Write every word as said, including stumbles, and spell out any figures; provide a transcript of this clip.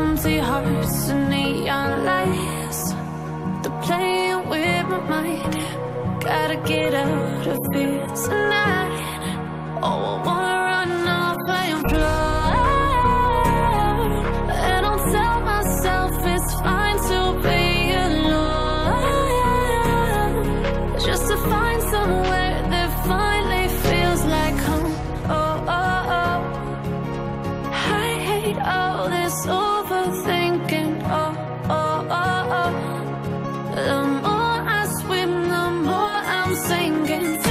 empty hearts and neon lights, they're playing with my mind. Gotta get out of here tonight. Oh, I wanna run off and fly, and I'll tell myself it's fine to be alone, just to find somewhere that finally feels like home. Oh, oh, oh, I hate all this overthinking. Oh, oh, oh, oh. The more I swim, the more I'm sinking.